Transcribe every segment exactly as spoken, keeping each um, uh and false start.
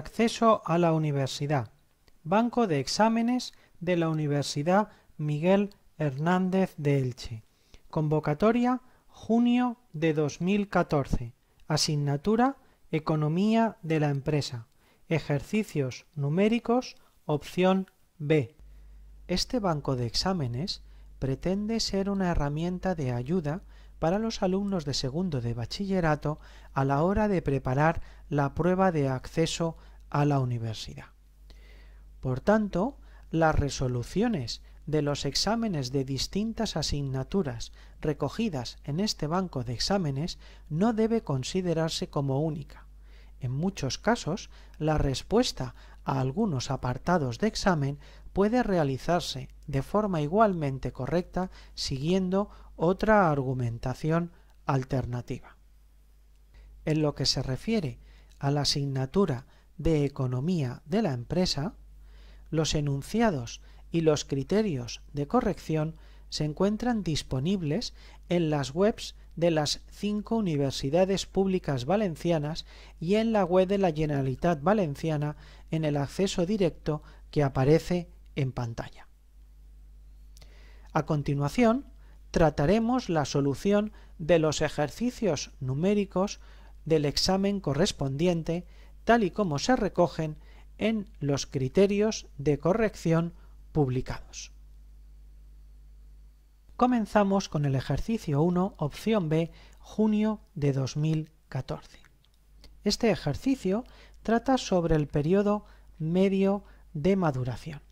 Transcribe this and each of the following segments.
acceso a la universidad. Banco de exámenes de la Universidad Miguel Hernández de Elche. Convocatoria junio de dos mil catorce. Asignatura Economía de la Empresa. Ejercicios numéricos, opción B. Este banco de exámenes pretende ser una herramienta de ayuda para los alumnos de segundo de bachillerato a la hora de preparar la prueba de acceso a la universidad. Por tanto, las resoluciones de los exámenes de distintas asignaturas recogidas en este banco de exámenes no debe considerarse como única. En muchos casos, la respuesta a algunos apartados de examen puede realizarse de forma igualmente correcta siguiendo otra argumentación alternativa. En lo que se refiere a la asignatura de Economía de la Empresa, los enunciados y los criterios de corrección se encuentran disponibles en las webs de las cinco universidades públicas valencianas y en la web de la Generalitat Valenciana en el acceso directo que aparece en pantalla. A continuación, trataremos la solución de los ejercicios numéricos del examen correspondiente, tal y como se recogen en los criterios de corrección publicados. Comenzamos con el ejercicio uno, opción B, junio de dos mil catorce. Este ejercicio trata sobre el periodo medio de maduración.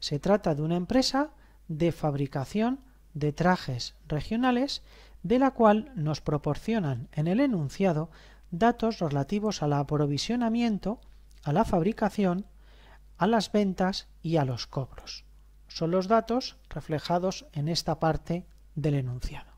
Se trata de una empresa de fabricación de trajes regionales, de la cual nos proporcionan en el enunciado datos relativos al aprovisionamiento, a la fabricación, a las ventas y a los cobros. Son los datos reflejados en esta parte del enunciado.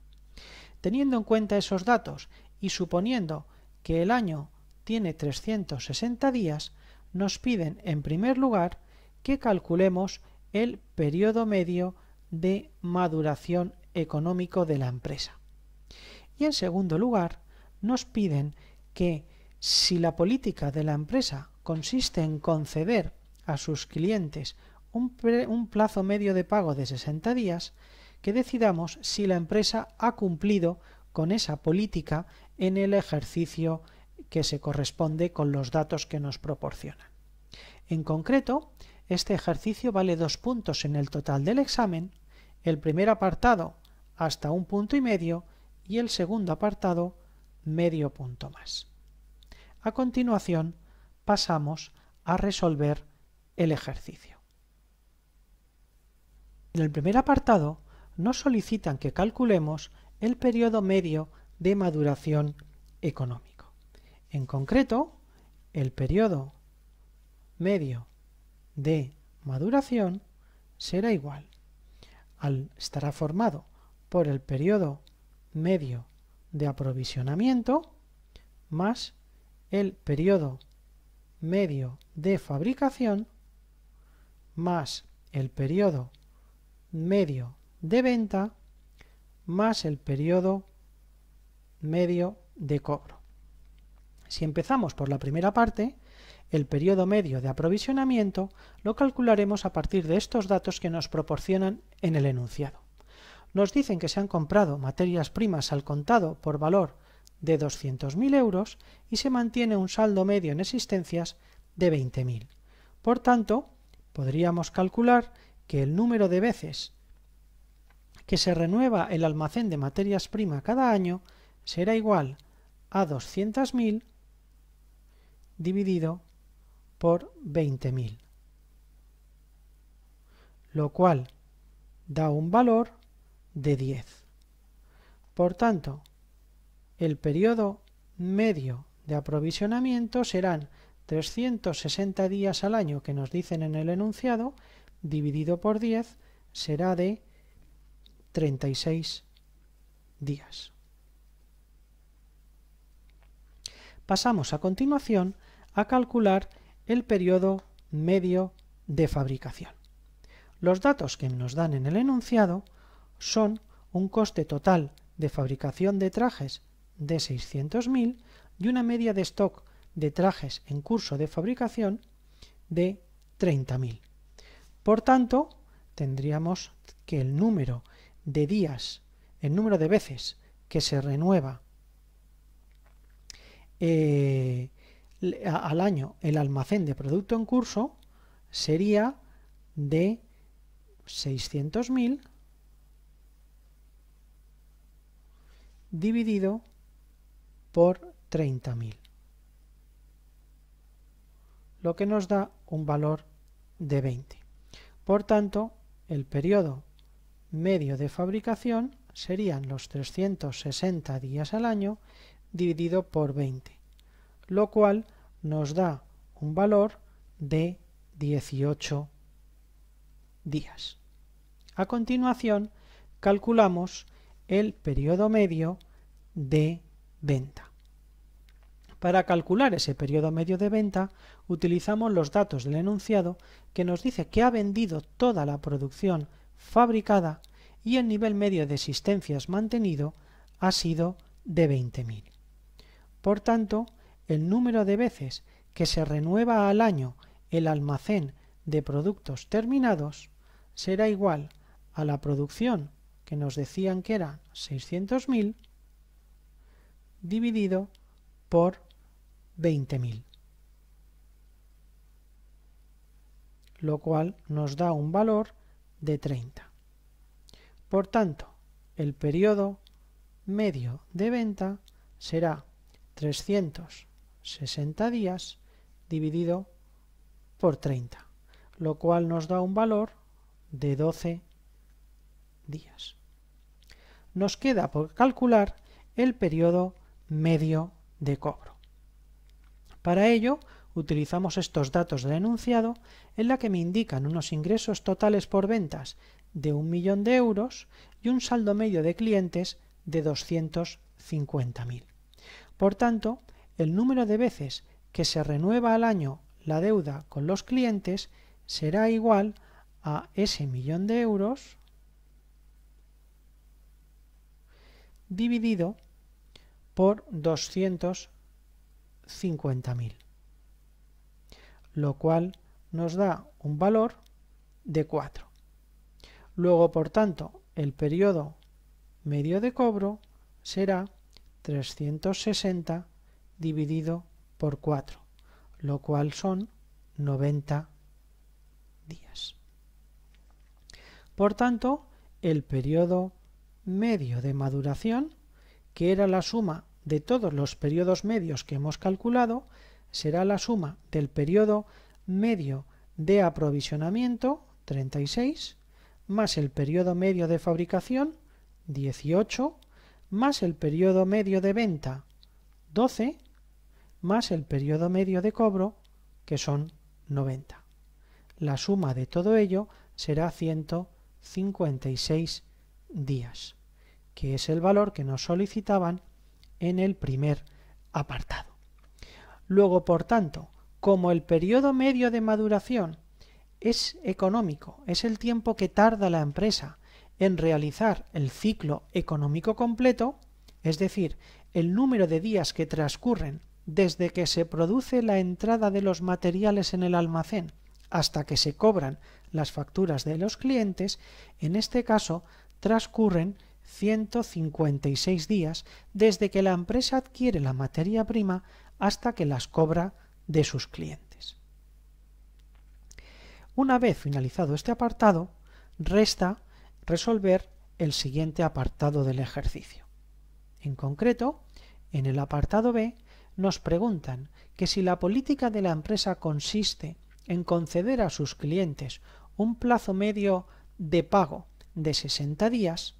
Teniendo en cuenta esos datos y suponiendo que el año tiene trescientos sesenta días, nos piden en primer lugar que calculemos el periodo medio de maduración económico de la empresa. Y en segundo lugar, nos piden que si la política de la empresa consiste en conceder a sus clientes un plazo medio de pago de sesenta días, que decidamos si la empresa ha cumplido con esa política en el ejercicio que se corresponde con los datos que nos proporcionan. En concreto, este ejercicio vale dos puntos en el total del examen, el primer apartado hasta un punto y medio y el segundo apartado medio punto más. A continuación, pasamos a resolver el ejercicio. En el primer apartado nos solicitan que calculemos el periodo medio de maduración económico. En concreto, el periodo medio de maduración será igual al, estará formado por el periodo medio de aprovisionamiento más el periodo medio de fabricación más el periodo medio de venta más el periodo medio de cobro. Si empezamos por la primera parte, el periodo medio de aprovisionamiento lo calcularemos a partir de estos datos que nos proporcionan en el enunciado. Nos dicen que se han comprado materias primas al contado por valor de doscientos mil euros y se mantiene un saldo medio en existencias de veinte mil. Por tanto, podríamos calcular que el número de veces que se renueva el almacén de materias primas cada año será igual a doscientos mil dividido por veinte mil, lo cual da un valor de diez. Por tanto, el periodo medio de aprovisionamiento serán trescientos sesenta días al año que nos dicen en el enunciado, dividido por diez será de treinta y seis días. Pasamos a continuación a calcular el periodo medio de fabricación. Los datos que nos dan en el enunciado son un coste total de fabricación de trajes de seiscientos mil y una media de stock de trajes en curso de fabricación de treinta mil. Por tanto, tendríamos que el número de días, el número de veces que se renueva eh, al año el almacén de producto en curso sería de seiscientos mil dividido por treinta mil, lo que nos da un valor de veinte. Por tanto, el periodo medio de fabricación serían los trescientos sesenta días al año dividido por veinte, lo cual nos da un valor de dieciocho días. A continuación, calculamos el periodo medio de venta. Para calcular ese periodo medio de venta, utilizamos los datos del enunciado que nos dice que ha vendido toda la producción fabricada y el nivel medio de existencias mantenido ha sido de veinte mil. Por tanto, el número de veces que se renueva al año el almacén de productos terminados será igual a la producción que nos decían que era seiscientos mil dividido por veinte mil, lo cual nos da un valor de treinta. Por tanto, el periodo medio de venta será trescientos sesenta días dividido por treinta, lo cual nos da un valor de doce días. Nos queda por calcular el periodo medio de cobro. Para ello, utilizamos estos datos del enunciado en la que me indican unos ingresos totales por ventas de un millón de euros y un saldo medio de clientes de doscientos cincuenta mil. Por tanto, el número de veces que se renueva al año la deuda con los clientes será igual a ese millón de euros dividido por doscientos cincuenta mil, lo cual nos da un valor de cuatro. Luego, por tanto, el periodo medio de cobro será trescientos sesenta dividido por cuatro, lo cual son noventa días. Por tanto, el periodo medio de maduración, que era la suma de todos los periodos medios que hemos calculado, será la suma del periodo medio de aprovisionamiento, treinta y seis, más el periodo medio de fabricación, dieciocho, más el periodo medio de venta, doce, más el periodo medio de cobro, que son noventa. La suma de todo ello será ciento cincuenta y seis días, que es el valor que nos solicitaban en el primer apartado. Luego, por tanto, como el periodo medio de maduración es económico, es el tiempo que tarda la empresa en realizar el ciclo económico completo, es decir, el número de días que transcurren desde que se produce la entrada de los materiales en el almacén hasta que se cobran las facturas de los clientes, en este caso transcurren ciento cincuenta y seis días desde que la empresa adquiere la materia prima hasta que las cobra de sus clientes. Una vez finalizado este apartado, resta resolver el siguiente apartado del ejercicio. En concreto, en el apartado B nos preguntan que si la política de la empresa consiste en conceder a sus clientes un plazo medio de pago de sesenta días,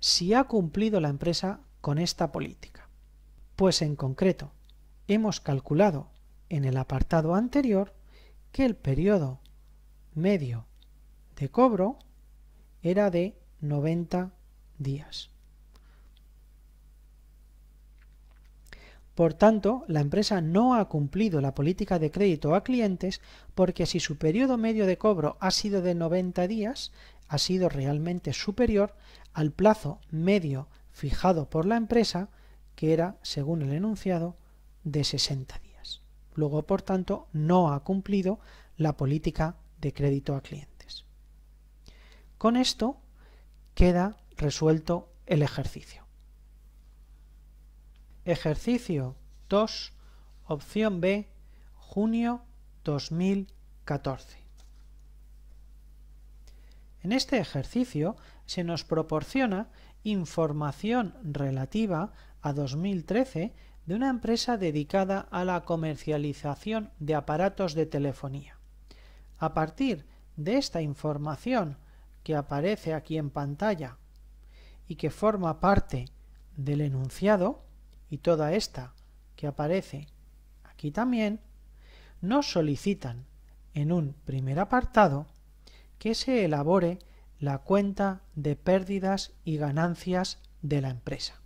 si ha cumplido la empresa con esta política. Pues en concreto, hemos calculado en el apartado anterior que el periodo medio de cobro era de noventa días. Por tanto, la empresa no ha cumplido la política de crédito a clientes porque si su periodo medio de cobro ha sido de noventa días, ha sido realmente superior al plazo medio fijado por la empresa, que era, según el enunciado, de sesenta días. Luego, por tanto, no ha cumplido la política de crédito a clientes. Con esto queda resuelto el ejercicio. Ejercicio dos, opción B, junio dos mil catorce. En este ejercicio se nos proporciona información relativa a dos mil trece de una empresa dedicada a la comercialización de aparatos de telefonía. A partir de esta información que aparece aquí en pantalla y que forma parte del enunciado, y toda esta que aparece aquí también, nos solicitan en un primer apartado que se elabore la cuenta de pérdidas y ganancias de la empresa.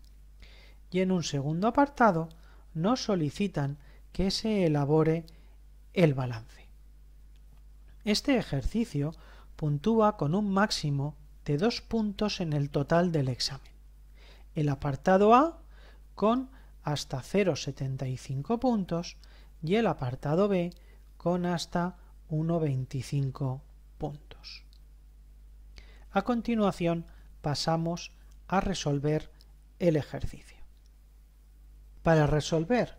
Y en un segundo apartado nos solicitan que se elabore el balance. Este ejercicio puntúa con un máximo de dos puntos en el total del examen. El apartado A con hasta cero coma setenta y cinco puntos y el apartado B con hasta uno coma veinticinco puntos. A continuación pasamos a resolver el ejercicio. Para resolver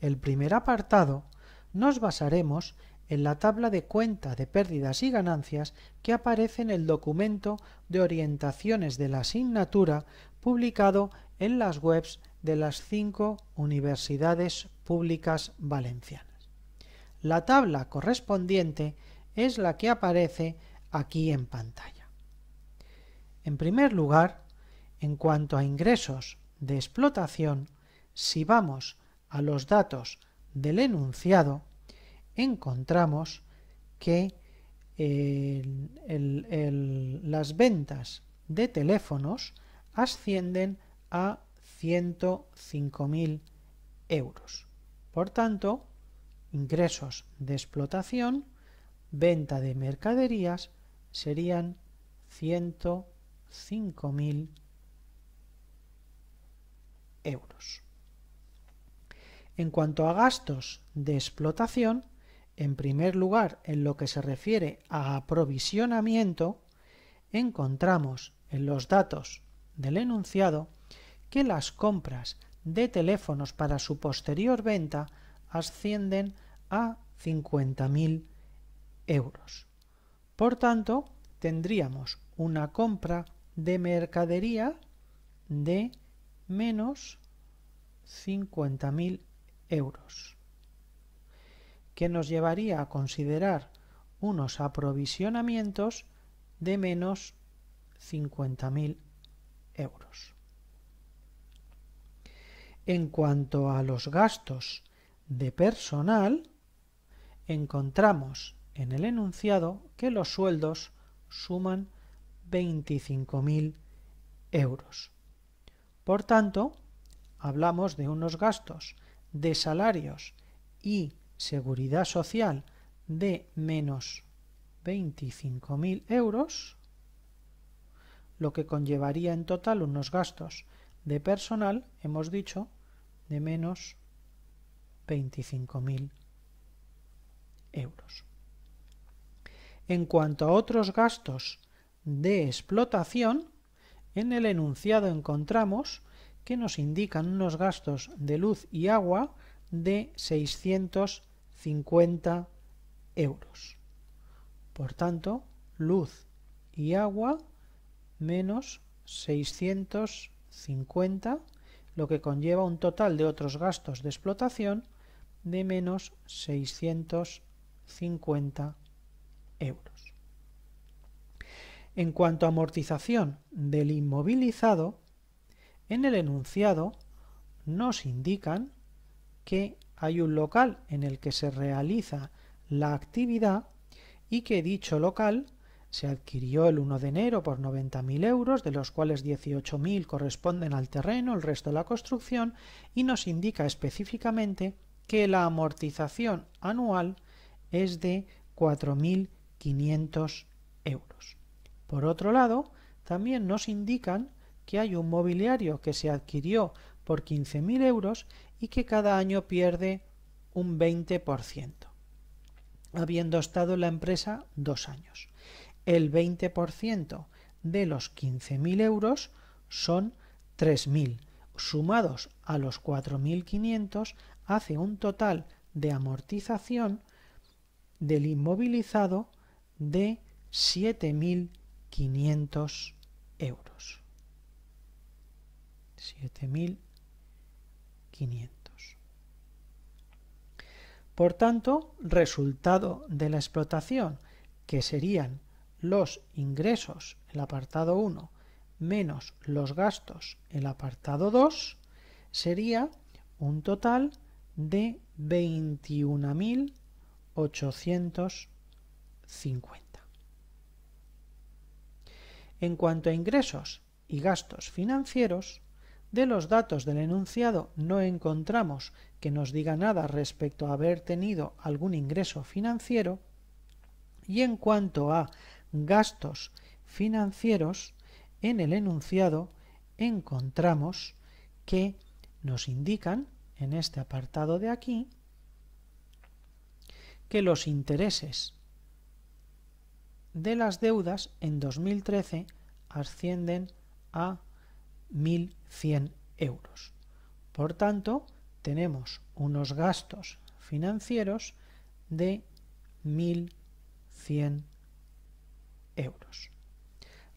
el primer apartado, nos basaremos en la tabla de cuenta de pérdidas y ganancias que aparece en el documento de orientaciones de la asignatura publicado en las webs de las cinco universidades públicas valencianas. La tabla correspondiente es la que aparece aquí en pantalla. En primer lugar, en cuanto a ingresos de explotación, si vamos a los datos del enunciado, encontramos que eh, el, el, las ventas de teléfonos ascienden a ciento cinco mil euros. Por tanto, ingresos de explotación, venta de mercaderías serían ciento cinco mil euros. En cuanto a gastos de explotación, en primer lugar, en lo que se refiere a aprovisionamiento, encontramos en los datos del enunciado que las compras de teléfonos para su posterior venta ascienden a cincuenta mil euros. Por tanto, tendríamos una compra de mercadería de menos cincuenta mil euros. euros, que nos llevaría a considerar unos aprovisionamientos de menos cincuenta mil euros. En cuanto a los gastos de personal, encontramos en el enunciado que los sueldos suman veinticinco mil euros. Por tanto, hablamos de unos gastos de salarios y seguridad social de menos veinticinco mil euros, lo que conllevaría en total unos gastos de personal, hemos dicho, de menos veinticinco mil euros. En cuanto a otros gastos de explotación, en el enunciado encontramos que nos indican unos gastos de luz y agua de seiscientos cincuenta euros. Por tanto, luz y agua menos seiscientos cincuenta, lo que conlleva un total de otros gastos de explotación de menos seiscientos cincuenta euros. En cuanto a amortización del inmovilizado, en el enunciado nos indican que hay un local en el que se realiza la actividad y que dicho local se adquirió el uno de enero por noventa mil euros, de los cuales dieciocho mil corresponden al terreno, el resto a la construcción, y nos indica específicamente que la amortización anual es de cuatro mil quinientos euros. Por otro lado, también nos indican que hay un mobiliario que se adquirió por quince mil euros y que cada año pierde un veinte por ciento, habiendo estado en la empresa dos años. El veinte por ciento de los quince mil euros son tres mil, sumados a los cuatro mil quinientos hace un total de amortización del inmovilizado de siete mil quinientos euros. siete mil quinientos. Por tanto, resultado de la explotación, que serían los ingresos, el apartado uno, menos los gastos, el apartado dos, sería un total de veintiún mil ochocientos cincuenta. En cuanto a ingresos y gastos financieros, de los datos del enunciado no encontramos que nos diga nada respecto a haber tenido algún ingreso financiero, y en cuanto a gastos financieros, en el enunciado encontramos que nos indican, en este apartado de aquí, que los intereses de las deudas en dos mil trece ascienden a mil cien euros. Por tanto, tenemos unos gastos financieros de mil cien euros.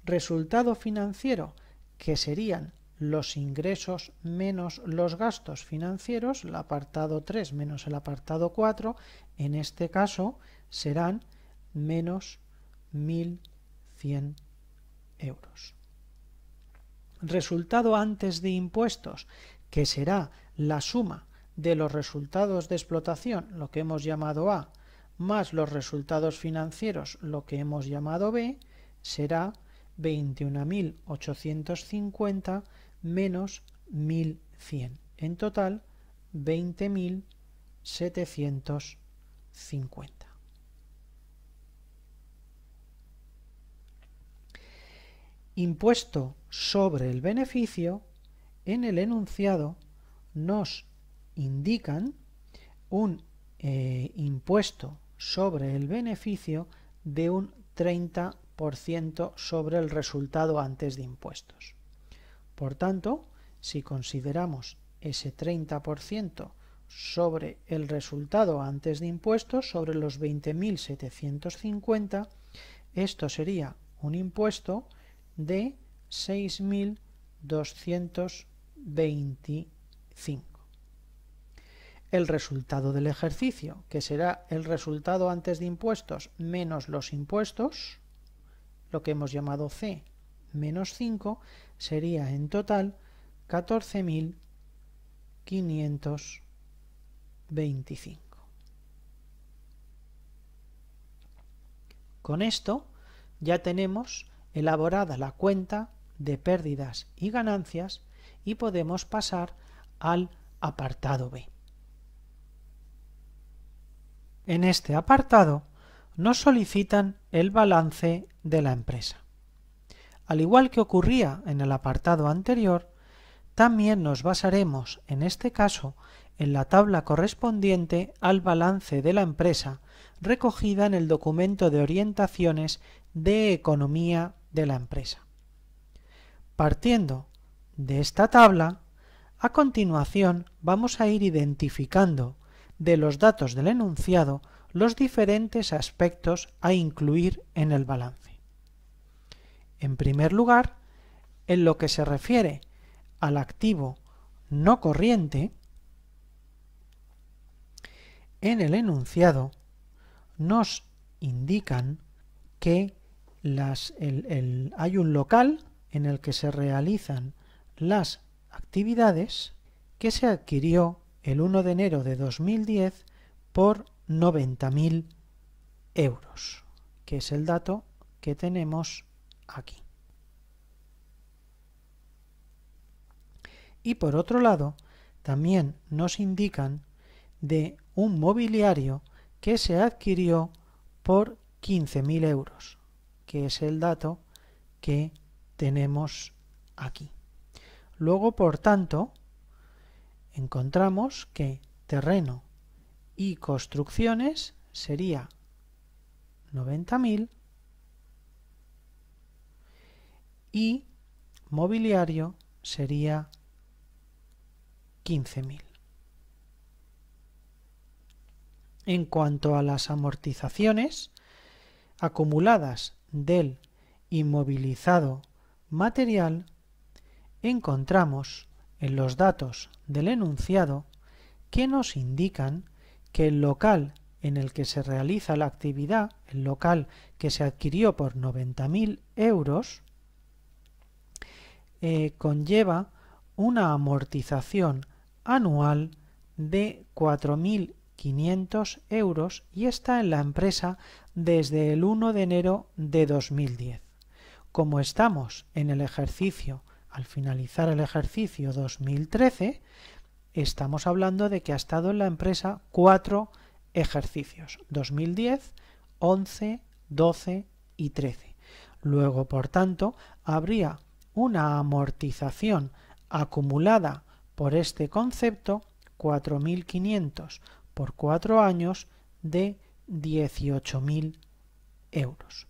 Resultado financiero, que serían los ingresos menos los gastos financieros, el apartado tres menos el apartado cuatro, en este caso serán menos mil cien euros. Resultado antes de impuestos, que será la suma de los resultados de explotación, lo que hemos llamado A, más los resultados financieros, lo que hemos llamado B, será veintiún mil ochocientos cincuenta menos mil cien. En total, veinte mil setecientos cincuenta. Impuesto sobre el beneficio, en el enunciado nos indican un eh, impuesto sobre el beneficio de un treinta por ciento sobre el resultado antes de impuestos. Por tanto, si consideramos ese treinta por ciento sobre el resultado antes de impuestos, sobre los veinte mil setecientos cincuenta, esto sería un impuesto de seis mil doscientos veinticinco. El resultado del ejercicio, que será el resultado antes de impuestos menos los impuestos, lo que hemos llamado C, menos cinco, sería en total catorce mil quinientos veinticinco. Con esto ya tenemos elaborada la cuenta de pérdidas y ganancias y podemos pasar al apartado B. En este apartado nos solicitan el balance de la empresa. Al igual que ocurría en el apartado anterior, también nos basaremos en este caso en la tabla correspondiente al balance de la empresa recogida en el documento de orientaciones de Economía de la Empresa. Partiendo de esta tabla, a continuación vamos a ir identificando de los datos del enunciado los diferentes aspectos a incluir en el balance. En primer lugar, en lo que se refiere al activo no corriente, en el enunciado nos indican que las, el, el, hay un local en el que se realizan las actividades que se adquirió el uno de enero de dos mil diez por noventa mil euros, que es el dato que tenemos aquí. Y por otro lado, también nos indican de un mobiliario que se adquirió por quince mil euros, que es el dato que tenemos aquí. Luego, por tanto, encontramos que terreno y construcciones sería noventa mil y mobiliario sería quince mil. En cuanto a las amortizaciones acumuladas del inmovilizado material, encontramos en los datos del enunciado que nos indican que el local en el que se realiza la actividad, el local que se adquirió por noventa mil euros, eh, conlleva una amortización anual de cuatro mil quinientos euros y está en la empresa desde el uno de enero de dos mil diez. Como estamos en el ejercicio, al finalizar el ejercicio dos mil trece, estamos hablando de que ha estado en la empresa cuatro ejercicios, dos mil diez, once, doce y trece. Luego, por tanto, habría una amortización acumulada por este concepto, cuatro mil quinientos por cuatro años, de dieciocho mil euros.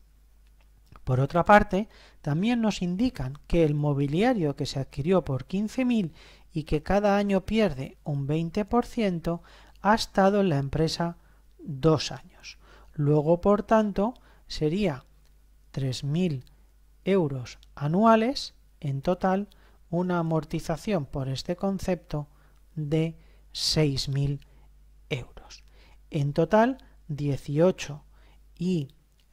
Por otra parte, también nos indican que el mobiliario que se adquirió por quince mil y que cada año pierde un veinte por ciento ha estado en la empresa dos años. Luego, por tanto, sería tres mil euros anuales, en total una amortización por este concepto de seis mil euros. En total, dieciocho y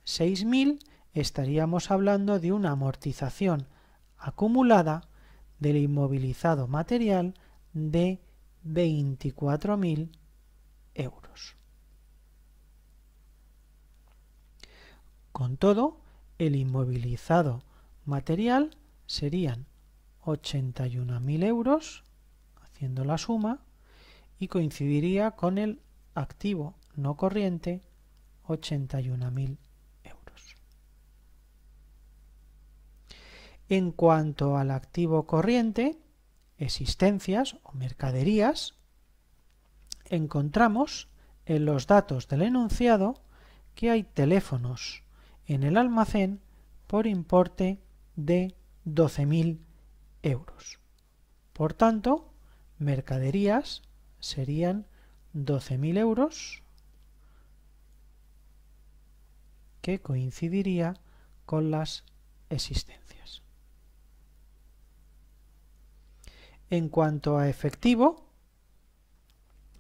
seis mil, estaríamos hablando de una amortización acumulada del inmovilizado material de veinticuatro mil euros. Con todo, el inmovilizado material serían ochenta y un mil euros, haciendo la suma, y coincidiría con el activo no corriente, ochenta y un mil euros. En cuanto al activo corriente, existencias o mercaderías, encontramos en los datos del enunciado que hay teléfonos en el almacén por importe de doce mil euros. Por tanto, mercaderías serían doce mil euros, que coincidiría con las existencias. En cuanto a efectivo,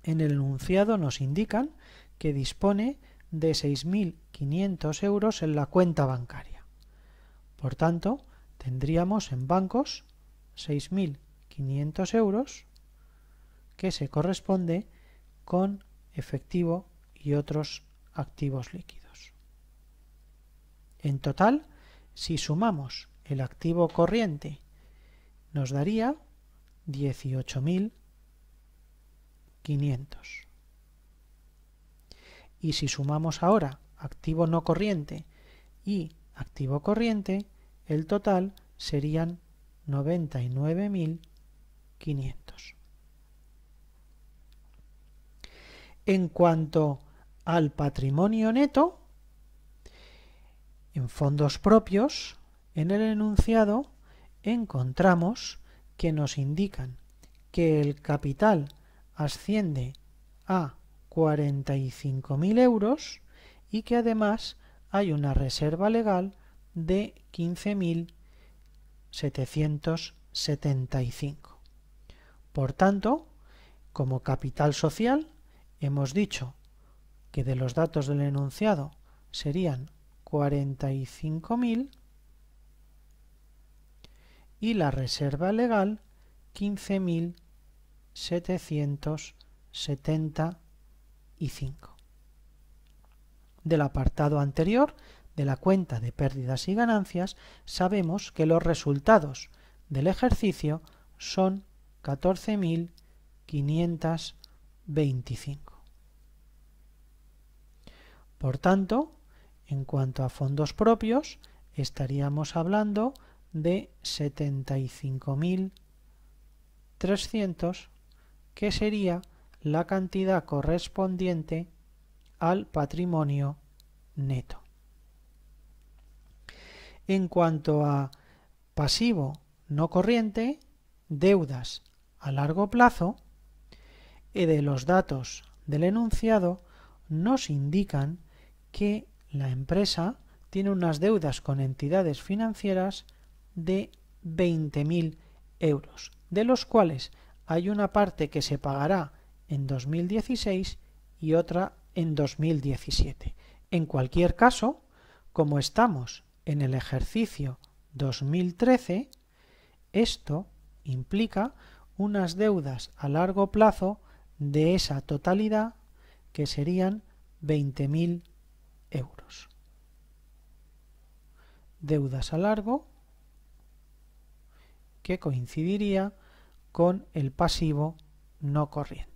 en el enunciado nos indican que dispone de seis mil quinientos euros en la cuenta bancaria. Por tanto, tendríamos en bancos seis mil quinientos euros, que se corresponde con efectivo y otros activos líquidos. En total, si sumamos el activo corriente, nos daría dieciocho mil quinientos. Y si sumamos ahora activo no corriente y activo corriente, el total serían noventa y nueve mil quinientos. En cuanto al patrimonio neto, en fondos propios, en el enunciado encontramos que nos indican que el capital asciende a cuarenta y cinco mil euros y que además hay una reserva legal de quince mil setecientos setenta y cinco. Por tanto, como capital social, hemos dicho que de los datos del enunciado serían cuarenta y cinco mil y la reserva legal quince mil setecientos setenta y cinco. Del apartado anterior, de la cuenta de pérdidas y ganancias, sabemos que los resultados del ejercicio son catorce mil quinientos veinticinco. Por tanto, en cuanto a fondos propios, estaríamos hablando de setenta y cinco mil trescientos, que sería la cantidad correspondiente al patrimonio neto. En cuanto a pasivo no corriente, deudas a largo plazo, de los datos del enunciado nos indican que la empresa tiene unas deudas con entidades financieras de veinte mil euros, de los cuales hay una parte que se pagará en dos mil dieciséis y otra en dos mil diecisiete. En cualquier caso, como estamos en el ejercicio dos mil trece, esto implica unas deudas a largo plazo de esa totalidad que serían veinte mil euros. Deudas a largo que coincidiría con el pasivo no corriente.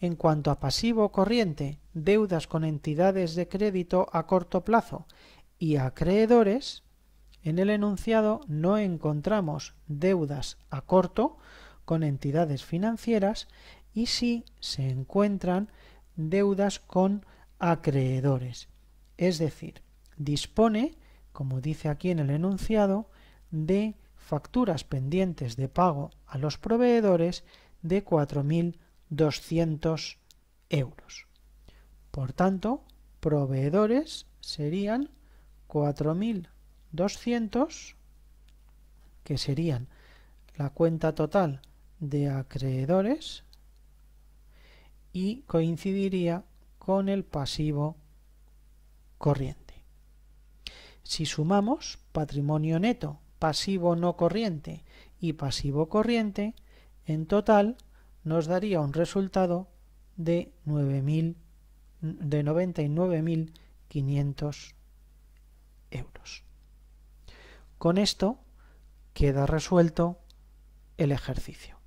En cuanto a pasivo corriente, deudas con entidades de crédito a corto plazo y acreedores, en el enunciado no encontramos deudas a corto con entidades financieras y sí se encuentran deudas con acreedores. Es decir, dispone, como dice aquí en el enunciado, de facturas pendientes de pago a los proveedores de cuatro mil doscientos euros. Por tanto, proveedores serían cuatro mil doscientos, que serían la cuenta total de acreedores, y coincidiría con el pasivo corriente. Si sumamos patrimonio neto, pasivo no corriente y pasivo corriente, en total nos daría un resultado de noventa y nueve mil quinientos euros. Con esto queda resuelto el ejercicio.